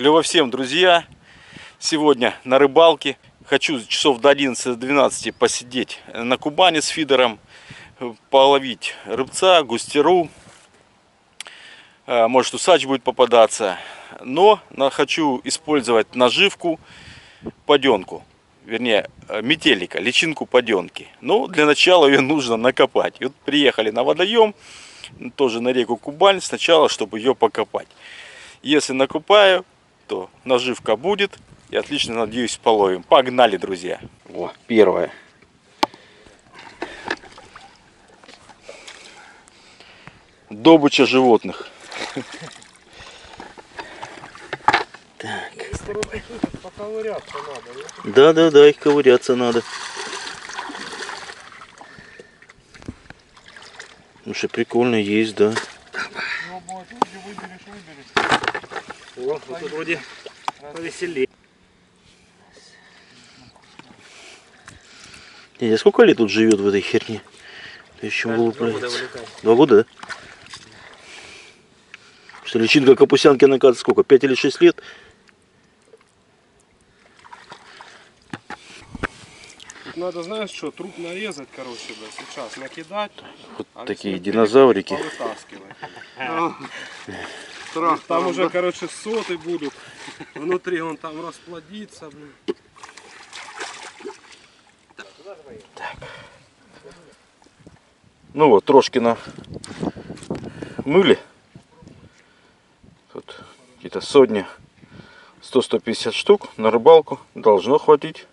Клево всем, друзья! Сегодня на рыбалке. Хочу часов до 11-12 посидеть на Кубани с фидером, половить рыбца, густеру. Может, усач будет попадаться. Но хочу использовать наживку паденку. Вернее, метелика, личинку паденки. Но для начала ее нужно накопать. И вот приехали на водоем, тоже на реку Кубань, сначала, чтобы ее покопать. Если накопаю, то наживка будет. И отлично, надеюсь, половим. Погнали, друзья. О, первое. Добыча животных. Так. Поковыряться надо. Да, их ковыряться надо. Ну что, прикольно есть, да. Вот, тут вроде повеселее. А сколько лет тут живет в этой херне? Еще Два года, да? Что, личинка капусянки накат сколько? 5 или 6 лет? Надо, знаешь что, труп нарезать, короче, да, сейчас накидать. Вот а такие динозаврики. Страх, там уже, короче, соты будут. Внутри он там расплодится, блин. Так. Ну вот, трошки намыли. Тут какие-то сотни, 100-150 штук на рыбалку должно хватить.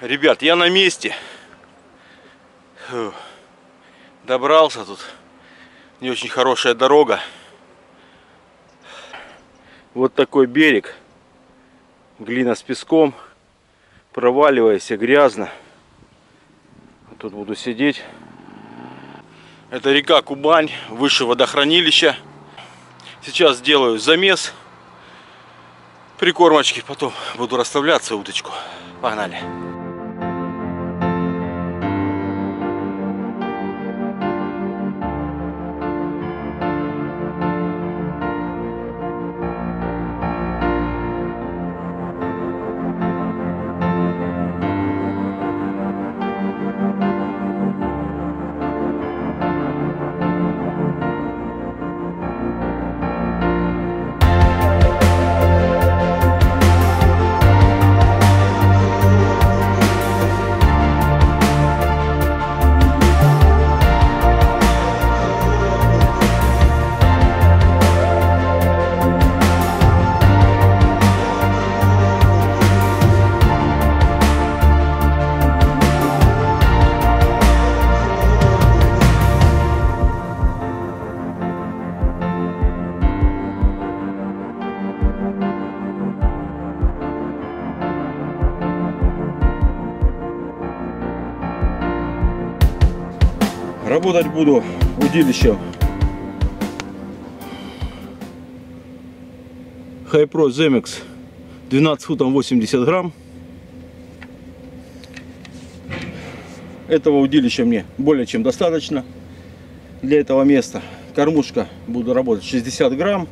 Ребят, я на месте. Фу. Добрался тут. Не очень хорошая дорога. Вот такой берег. Глина с песком. Проваливайся, грязно. Тут буду сидеть. Это река Кубань, выше водохранилища. Сейчас сделаю замес. Прикормочки, потом буду расставляться удочку. Погнали. Работать буду удилищем Хайпро Zemex 12 футов 80 грамм. Этого удилища мне более чем достаточно для этого места. Кормушка буду работать 60 грамм.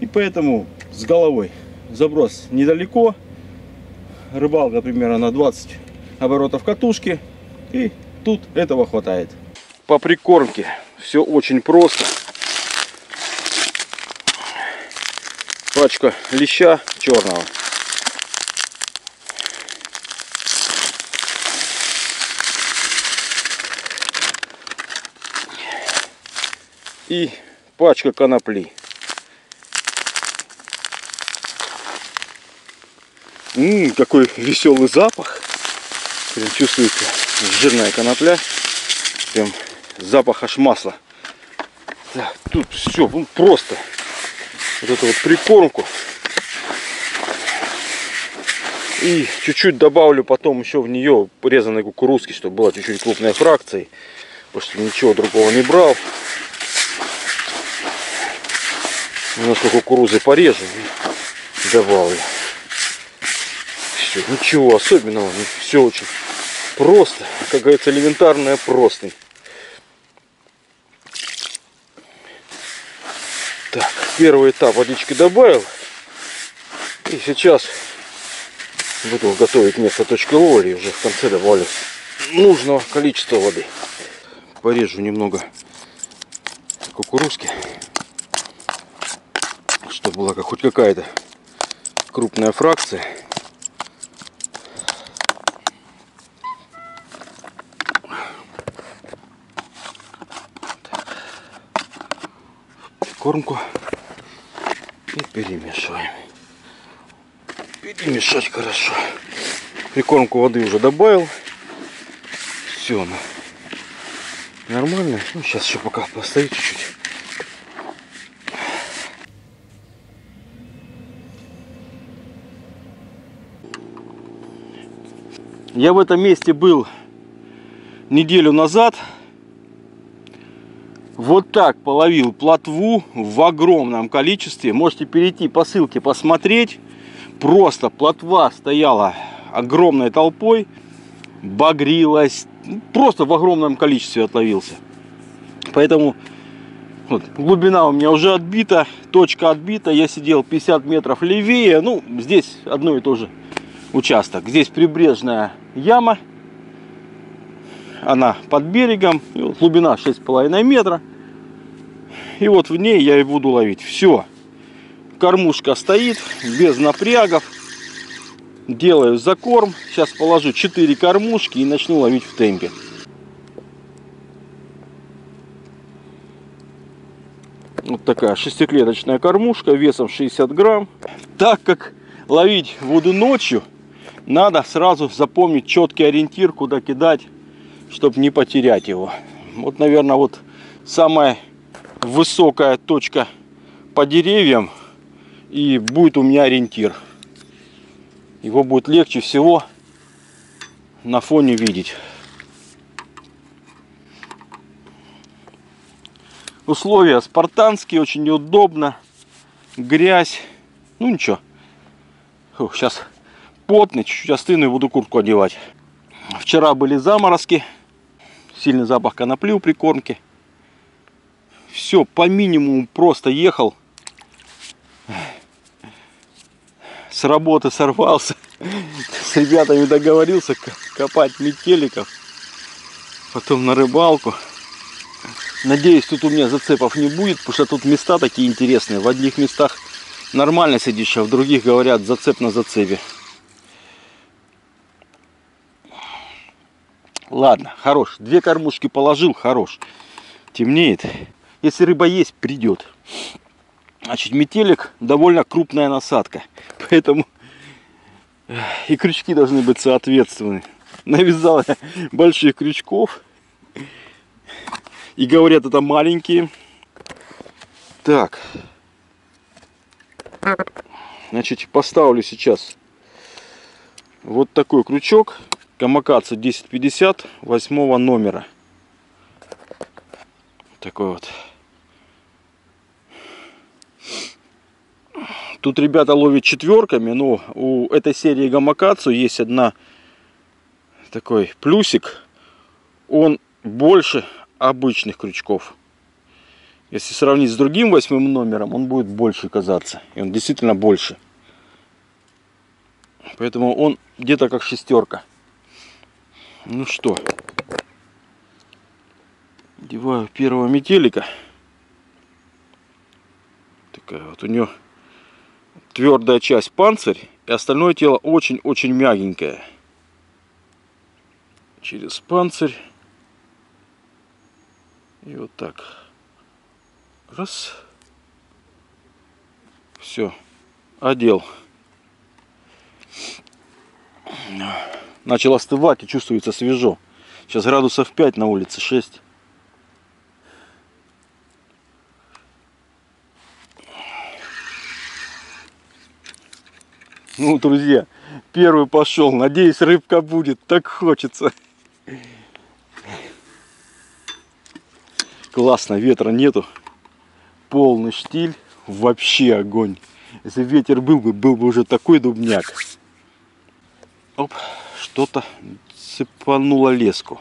И поэтому с головой заброс недалеко. Рыбалка примерно на 20 оборотов катушки. И тут этого хватает. По прикормке все очень просто. Пачка леща черного. И пачка конопли. Какой веселый запах. Прям чувствуется жирная конопля. Прям запах аж масла. Так, тут все просто. Вот эту вот прикормку. И чуть-чуть добавлю потом еще в нее порезанной кукурузки, чтобы была чуть-чуть крупной фракции. Потому что ничего другого не брал. Немножко кукурузы порежу и добавлю. Все, ничего особенного. Все очень просто. Как говорится, элементарное просто. Так, первый этап водички добавил. И сейчас буду готовить место точки ловли, и уже в конце добавлю нужного количества воды. Порежу немного кукурузки, чтобы была хоть какая-то крупная фракция. Кормку и перемешиваем. Перемешать хорошо. Прикормку воды уже добавил. Все, ну, нормально. Ну, сейчас еще пока постоит чуть-чуть. Я в этом месте был неделю назад. Вот так половил плотву в огромном количестве. Можете перейти по ссылке посмотреть. Просто плотва стояла огромной толпой, багрилась. Просто в огромном количестве отловился. Поэтому вот, глубина у меня уже отбита, точка отбита. Я сидел 50 метров левее. Ну, здесь одно и то же участок. Здесь прибрежная яма. Она под берегом, глубина 6,5 метра. И вот в ней я и буду ловить. Все. Кормушка стоит, без напрягов. Делаю закорм. Сейчас положу 4 кормушки и начну ловить в темпе. Вот такая шестиклеточная кормушка, весом 60 грамм. Так как ловить буду ночью, надо сразу запомнить четкий ориентир, куда кидать, чтобы не потерять его. Вот, наверное, вот самая высокая точка по деревьям и будет у меня ориентир. Его будет легче всего на фоне видеть. Условия спартанские, очень неудобно. Грязь. Ну ничего. Фух, сейчас потный, чуть-чуть остыну и буду куртку одевать. Вчера были заморозки. Сильный запах конопли у прикормки. Все, по минимуму просто ехал. С работы сорвался. С ребятами договорился копать метеликов. Потом на рыбалку. Надеюсь, тут у меня зацепов не будет, потому что тут места такие интересные. В одних местах нормально сидишь, а в других говорят зацеп на зацепе. Ладно, хорош. 2 кормушки положил, хорош. Темнеет. Если рыба есть, придет. Значит, метелик довольно крупная насадка. Поэтому и крючки должны быть соответственны. Навязал я больших крючков. И говорят, это маленькие. Так. Значит, поставлю сейчас вот такой крючок. Гамакацу 1050 8 номера. Такой вот. Тут ребята ловят четверками, но у этой серии Гамакацу есть одна такой плюсик. Он больше обычных крючков. Если сравнить с другим 8 номером, он будет больше казаться. И он действительно больше. Поэтому он где-то как шестерка. Ну что, одеваю первого метелика. Такая вот у нее твердая часть панцирь, и остальное тело очень-очень мягенькое. Через панцирь. И вот так. Раз. Все, одел. Начал остывать и чувствуется свежо. Сейчас градусов 5, на улице 6. Ну, друзья, первый пошел. Надеюсь, рыбка будет. Так хочется. Классно, ветра нету. Полный штиль. Вообще огонь. Если ветер был бы уже такой дубняк. Оп. Что-то цепануло леску.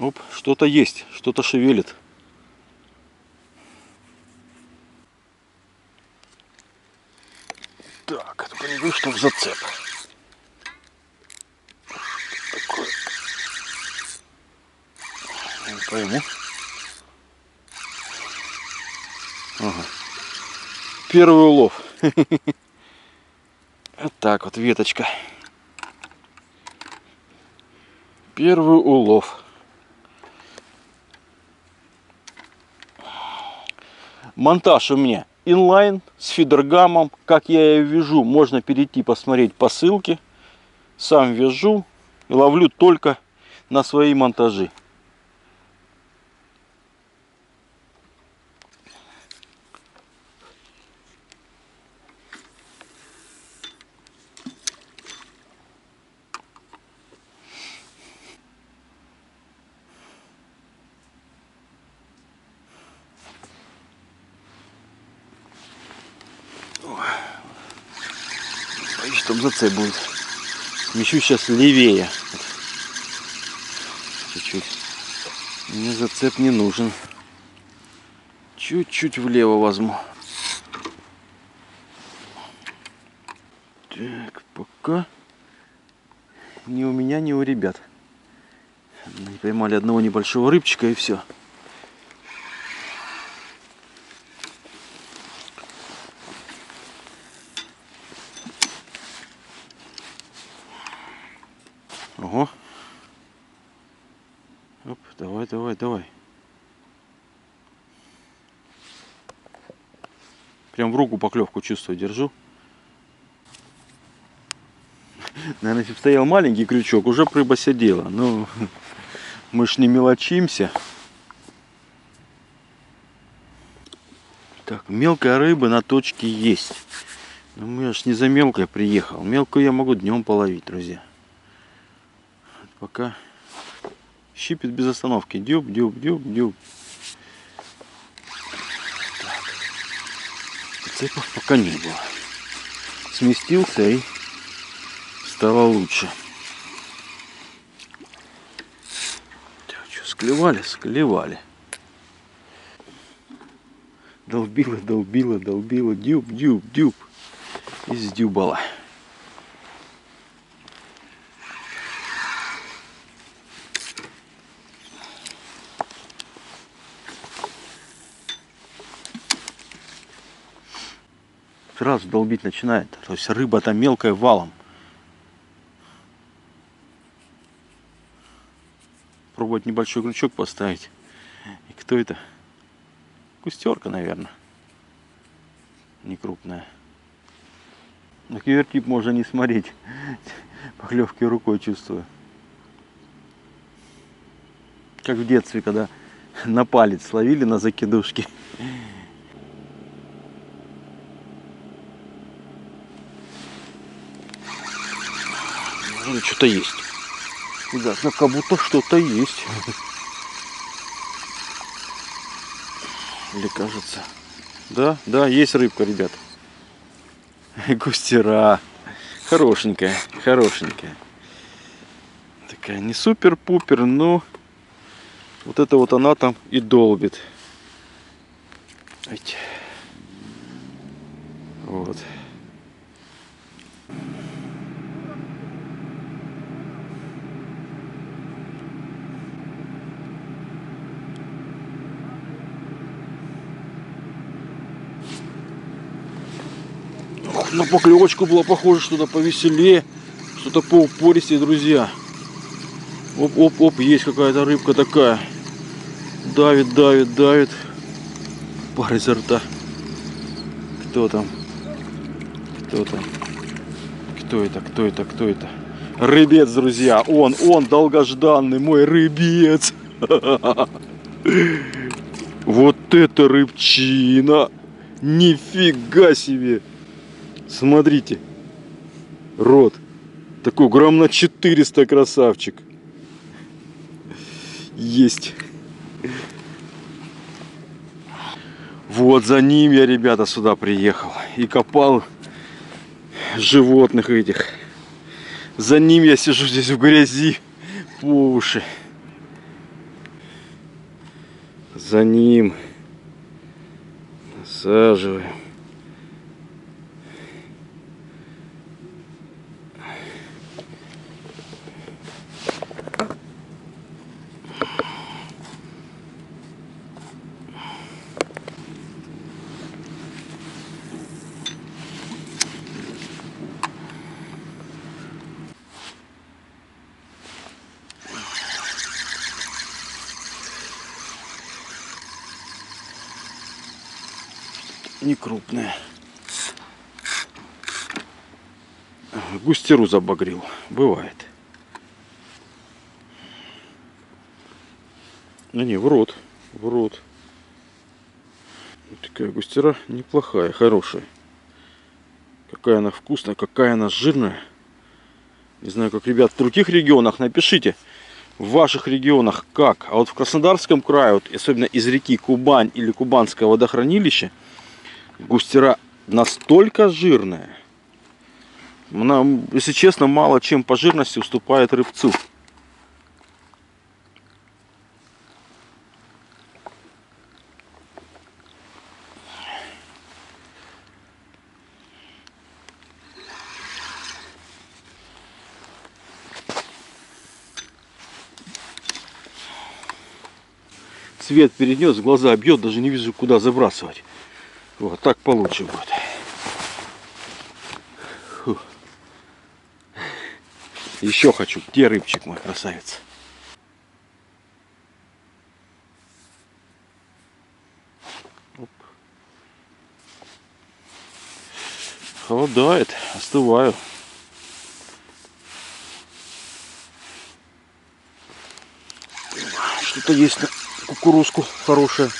Оп, что-то есть, что-то шевелит. Так, только не вышло в зацеп. Такое. Не пойму. Ага. Первый улов. Вот так вот, веточка. Первый улов. Монтаж у меня инлайн с фидергамом. Как я ее вяжу, можно перейти посмотреть по ссылке. Сам вяжу и ловлю только на свои монтажи. Чтобы зацеп будет. Мечу сейчас левее. Чуть-чуть. Мне зацеп не нужен. Чуть-чуть влево возьму. Так, пока ни у меня, ни у ребят. Мы поймали одного небольшого рыбчика и все. Ого. Оп, давай, давай, давай. Прям в руку поклевку чувствую, держу. Наверное, если бы стоял маленький крючок, уже рыба сидела. Но мы ж не мелочимся. Так, мелкая рыба на точке есть. Но я ж не за мелкой приехал. Мелкую я могу днем половить, друзья. Пока щипит без остановки. Дюб, дюб, дюб, дюб. Цепов пока не было. Сместился и стало лучше. Так, что, склевали? Склевали. Долбила, долбила, долбила. Дюб, дюб, дюб. И сдюбала. Сразу долбить начинает, то есть рыба там мелкая валом. Пробовать небольшой крючок поставить. И кто это? Кустерка, наверное. Не крупная. На кивертип можно не смотреть. Поклевки рукой чувствую. Как в детстве, когда на палец ловили на закидушке. Что-то есть. Да, как будто что-то есть. Или кажется. Да, да, есть рыбка, ребят. Густера. Хорошенькая, хорошенькая. Такая не супер-пупер, но вот это вот она там и долбит. Вот. На поклевочку было похоже, что-то повеселее, что-то поупористее, друзья. Оп-оп-оп, есть какая-то рыбка такая. Давит, давит, давит. Пар изо рта. Кто там? Кто там? Кто это? Кто это? Кто это? Рыбец, друзья. Он долгожданный мой рыбец. Вот это рыбчина. Нифига себе. Смотрите, рот, такой грамм на 400, красавчик. Есть. Вот за ним я, ребята, сюда приехал и копал животных этих. За ним я сижу здесь в грязи по уши. за ним. Насаживаем. Не крупная. Густеру забагрил. Бывает. Да не, в рот. В рот. Вот такая густера неплохая, хорошая. Какая она вкусная, какая она жирная. Не знаю, как, ребят, в других регионах. Напишите, в ваших регионах как. А вот в Краснодарском крае, вот, особенно из реки Кубань или Кубанское водохранилище, густера настолько жирная, она, если честно, мало чем по жирности уступает рыбцу. Свет перенес, в глаза бьет, даже не вижу, куда забрасывать. Вот так получше будет. Фу. Еще хочу. Где рыбчик мой красавец? Оп. Холодает, остываю. Что-то есть на кукурузку хорошее.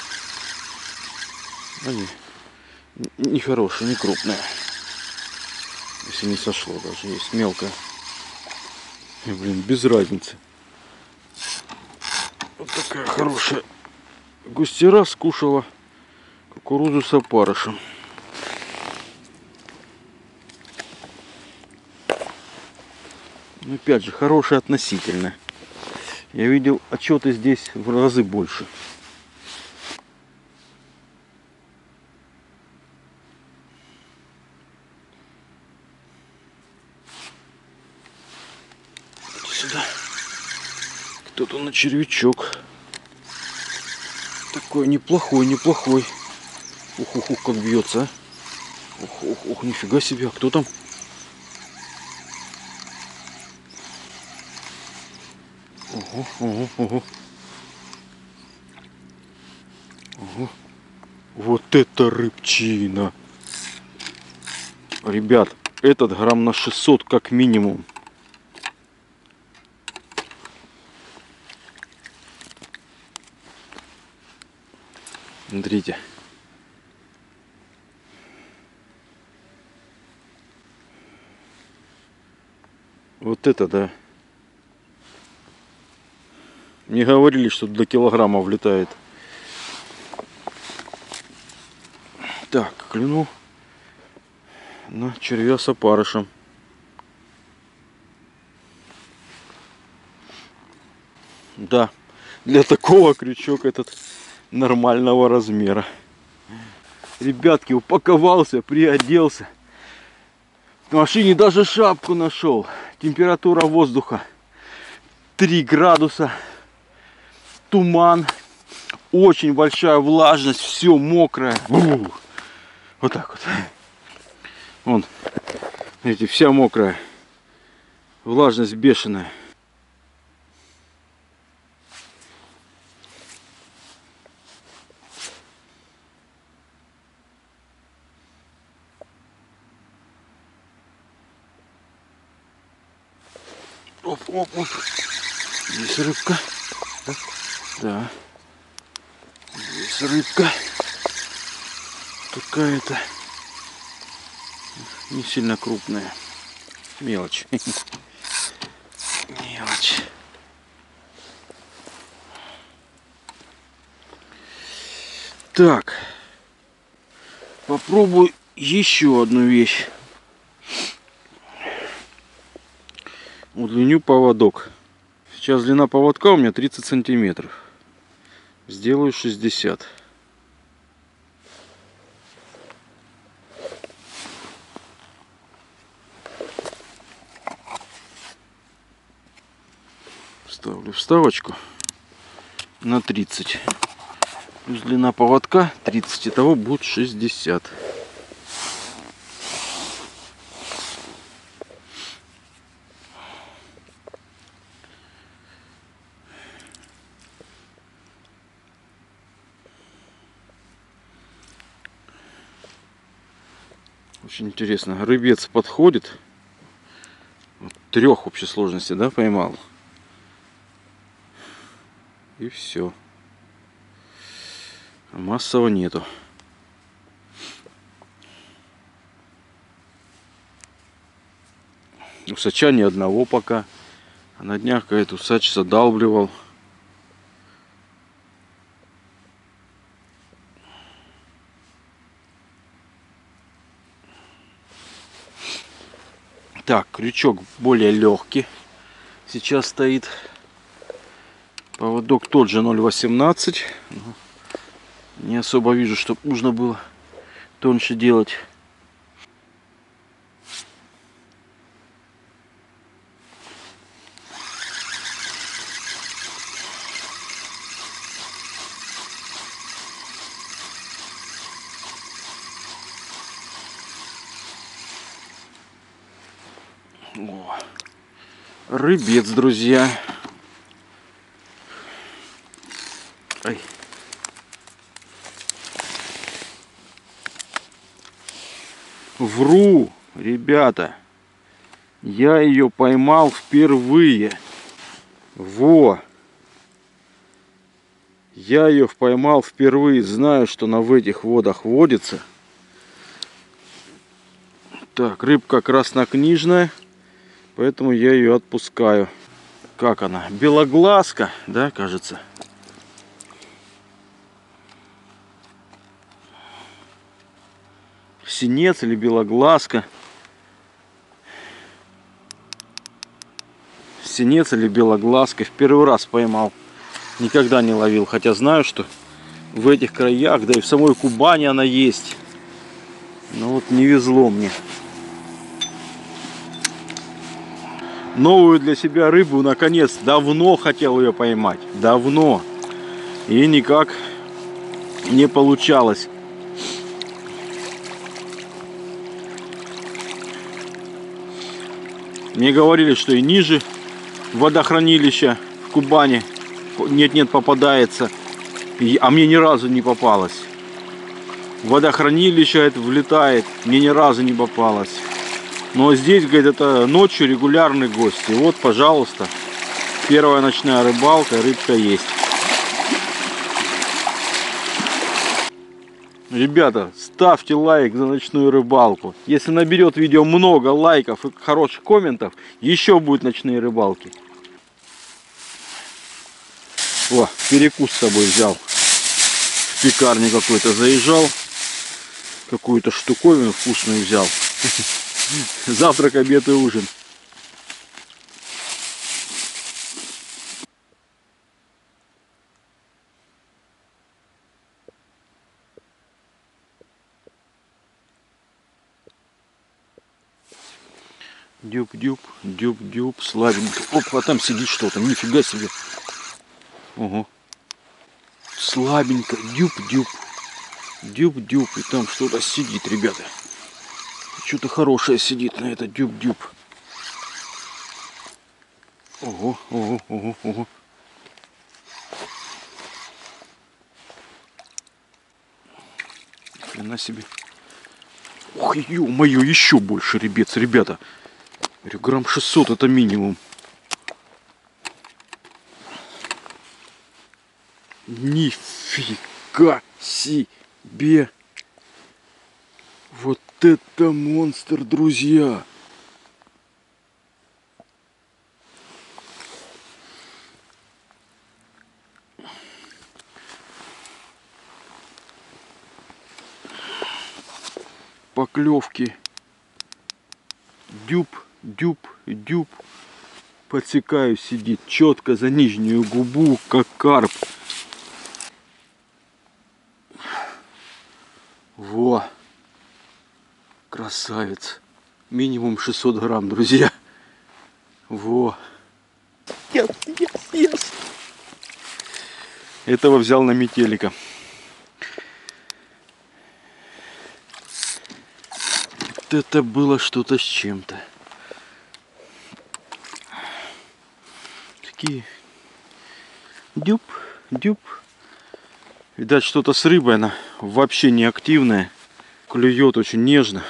Они нехорошие, не крупные. Если не сошло, даже есть мелкая. И, блин, без разницы. Вот такая хорошая густера скушала кукурузу с опарышем. Но опять же, хорошая относительно. Я видел отчеты здесь в разы больше. Кто-то на червячок. Такой неплохой, неплохой. Ух-ух-ух, как бьется. Ух-ух-ух, нифига себе. А кто там? Ого, ого, ого. Ого. Вот это рыбчина. Ребят, этот грамм на 600 как минимум. Смотрите. Вот это да. Мне говорили, что до килограмма влетает. Так, клюнул на червя с опарышем. Да, для такого крючок этот нормального размера. Ребятки, упаковался, приоделся. В машине даже шапку нашел. Температура воздуха 3 градуса. Туман. Очень большая влажность. Все мокрое. Бу! Вот так вот. Вон, видите, вся мокрая. Влажность бешеная. Оп-оп-оп. Здесь рыбка. Да. Здесь рыбка. Какая-то не сильно крупная. Мелочь. Мелочь. Так. Попробую еще одну вещь. Удлиню поводок. Сейчас длина поводка у меня 30 сантиметров. сделаю 60. Ставлю вставочку на 30. Плюс длина поводка 30. Итого будет 60. Очень интересно. Рыбец подходит. Вот 3 общей сложности, да, поймал. И все. Массово нету. Усача ни одного пока. А на днях какой-то усач задалбливал. Так, крючок более легкий. Сейчас стоит. Поводок тот же 0,18. Не особо вижу, что нужно было тоньше делать. О, рыбец, друзья. Ай. Вру, ребята, я ее поймал впервые. Во, я ее поймал впервые, знаю, что она в этих водах водится. Так, рыбка краснокнижная, поэтому я ее отпускаю. Как она? Белоглазка, да, кажется? Синец или белоглазка. Синец или белоглазка. В первый раз поймал. Никогда не ловил. Хотя знаю, что в этих краях, да и в самой Кубани она есть. Но вот не везло мне. Новую для себя рыбу, наконец, давно хотел ее поймать. Давно. И никак не получалось. Мне говорили, что и ниже водохранилища в Кубани нет-нет попадается, а мне ни разу не попалось. Водохранилище это влетает, мне ни разу не попалось. Но здесь, говорит, это ночью регулярный гость. И вот, пожалуйста, первая ночная рыбалка, рыбка есть. Ребята, ставьте лайк за ночную рыбалку. Если наберет видео много лайков и хороших комментов, еще будут ночные рыбалки. О, перекус с собой взял. В пекарню какой-то заезжал. Какую-то штуковину вкусную взял. Завтрак, обед и ужин. Дюб-дюб, дюб-дюб, слабенький. Оп, а там сидит что-то, нифига себе. Ого. Слабенько, дюб-дюб. Дюб-дюб, и там что-то сидит, ребята. Что-то хорошее сидит на это дюб-дюб. Ого, ого, ого, ого. Хрена себе. Ох, ё-моё, еще больше рыбец, ребята. Грамм 600 это минимум. Нифига себе. Вот это монстр, друзья. Поклевки. Дюб, дюб, дюб. Подсекаю, сидит четко за нижнюю губу, как карп. Красавец. Минимум 600 грамм, друзья. Во. Yes. Этого взял на метелика. Это было что-то с чем-то. Такие дюб. Видать, что-то с рыбой, она вообще не активная. Клюет очень нежно.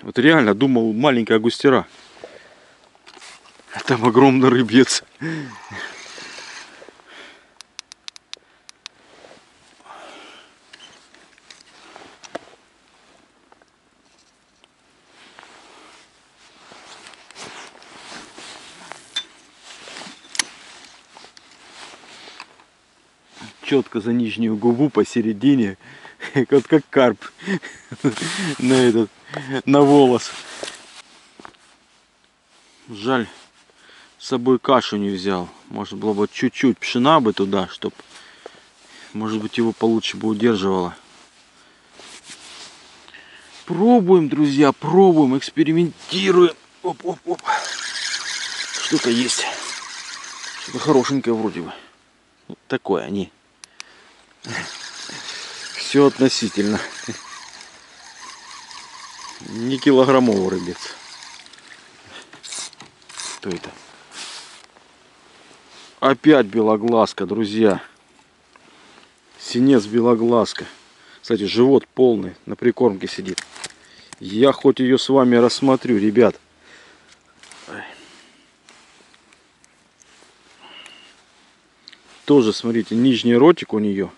Вот реально думал, маленькая густера. А там огромный рыбец. Четко за нижнюю губу, посередине, вот как карп на волос. Жаль, с собой кашу не взял. Может было бы чуть-чуть пшена бы туда, чтоб, может быть, его получше бы удерживало. Пробуем, друзья, пробуем, экспериментируем. Оп. Что-то есть, что-то хорошенькое вроде бы. Вот такое они. Все относительно. Не килограммовый рыбец. Кто это? Опять белоглазка, друзья. Синец белоглазка. Кстати, живот полный, на прикормке сидит. Я хоть ее с вами рассмотрю, ребят. Тоже, смотрите, нижний ротик у нее.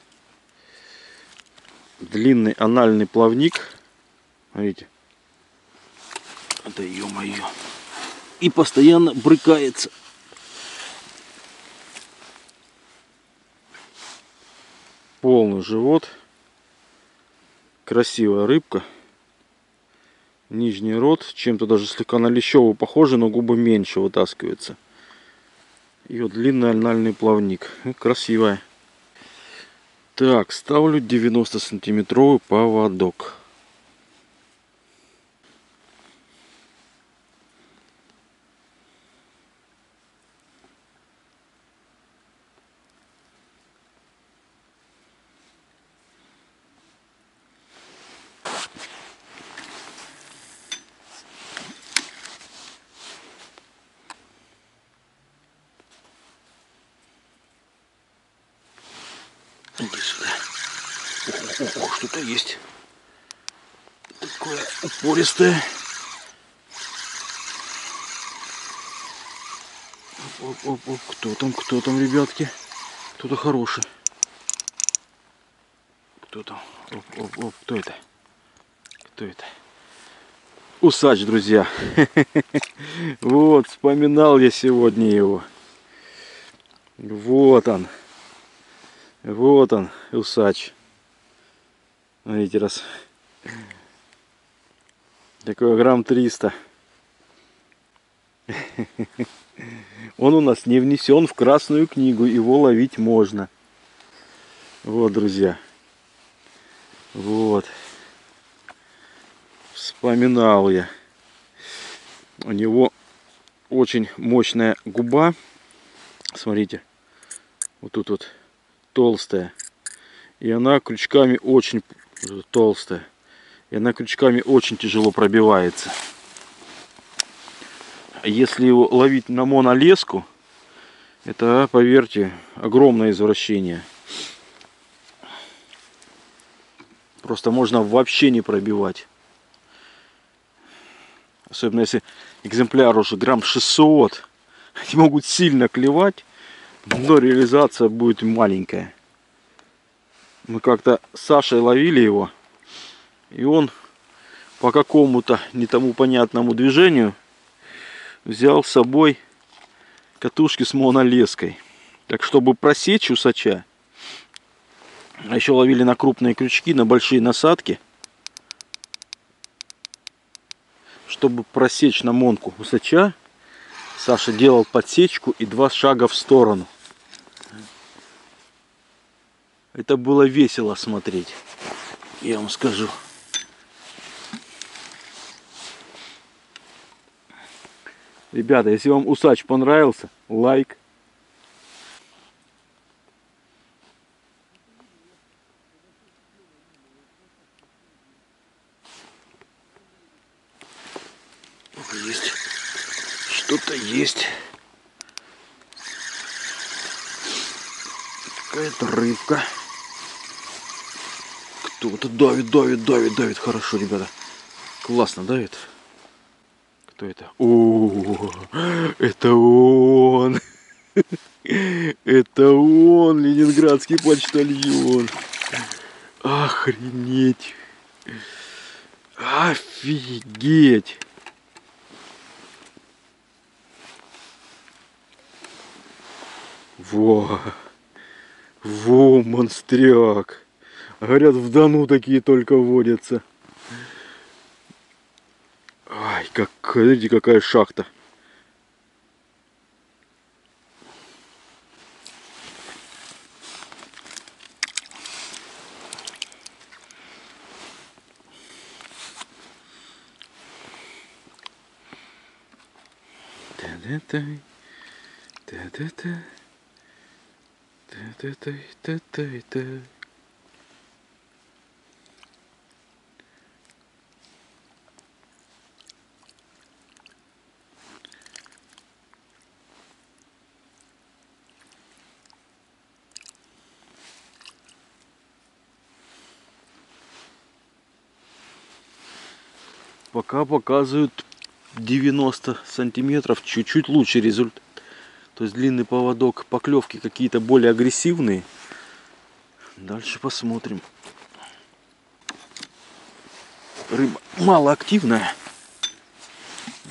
Длинный анальный плавник. Смотрите. Да ё-моё. И постоянно брыкается. Полный живот. Красивая рыбка. Нижний рот. Чем-то даже слегка на лещевую похоже, но губы меньше вытаскиваются. Ее длинный анальный плавник. Красивая. Так, ставлю 90-сантиметровый поводок. Что-то есть. Такое упористое. Оп. Кто там, ребятки? Кто-то хороший. Кто там? Оп. Кто это? Усач, друзья. Вот, вспоминал я сегодня его. Вот он, усач. Смотрите, раз. Такой грамм 300. Он у нас не внесен в красную книгу. Его ловить можно. Вот, друзья. Вот. Вспоминал я. У него очень мощная губа. Смотрите. Вот тут вот толстая. И она крючками очень... толстая. И она крючками очень тяжело пробивается. Если его ловить на монолеску, это, поверьте, огромное извращение. Просто можно вообще не пробивать. Особенно если экземпляр уже грамм 600. Они могут сильно клевать, но реализация будет маленькая. Мы как-то с Сашей ловили его, и он по какому-то не тому понятному движению взял с собой катушки с монолеской. Так, чтобы просечь усача, а еще ловили на крупные крючки, на большие насадки, чтобы просечь на монку усача, Саша делал подсечку и 2 шага в сторону. Это было весело смотреть, я вам скажу. Ребята, если вам усач понравился, лайк. Есть. Что-то есть. Какая-то рыбка. Кто-то давит. Хорошо, ребята. Классно давит. Кто это? О, это он. Это он, ленинградский почтальон. Охренеть. Офигеть. Во, монстряк. Говорят, в Дону такие только водятся. Ай, как, смотрите, какая шахта. Пока показывают 90 сантиметров, чуть-чуть лучше результат. То есть длинный поводок, поклевки какие-то более агрессивные. Дальше посмотрим. Рыба малоактивная.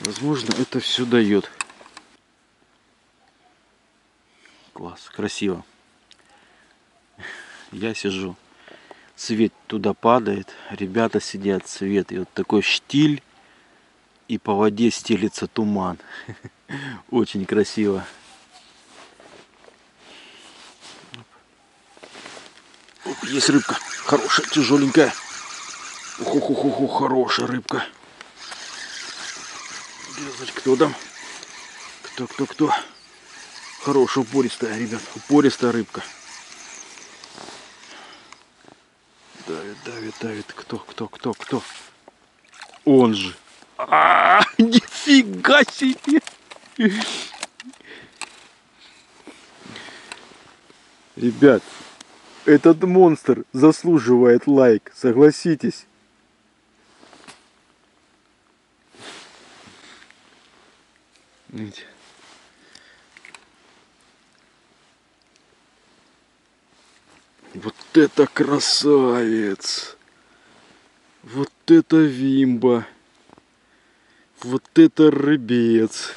Возможно, это все дает. Класс, красиво. Я сижу. Свет туда падает. Ребята сидят, свет. И вот такой штиль. И по воде стелится туман. Очень красиво. Есть рыбка. Хорошая, тяжеленькая. Уху-ху-ху-ху, хорошая рыбка. Кто там? Кто? Хорошая, упористая, ребят. Упористая рыбка. Давит. Кто? Он же. Нифига себе! Ребят. Этот монстр заслуживает лайк, согласитесь. Видите? Вот это красавец! Вот это вимба! Вот это рыбец!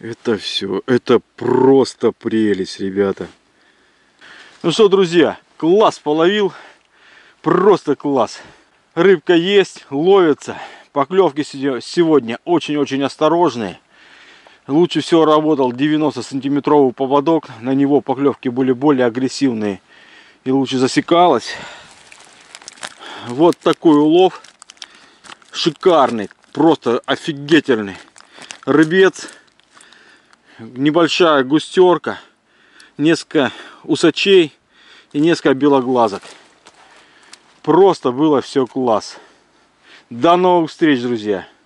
Это все, это просто прелесть, ребята. Ну что, друзья, класс половил. Просто класс. Рыбка есть, ловится. Поклевки сегодня очень-очень осторожные. Лучше всего работал 90-сантиметровый поводок. На него поклевки были более агрессивные и лучше засекалось. Вот такой улов. Шикарный, просто офигительный. Рыбец. Небольшая густерка, несколько усачей и несколько белоглазок. Просто было все класс. До новых встреч, друзья!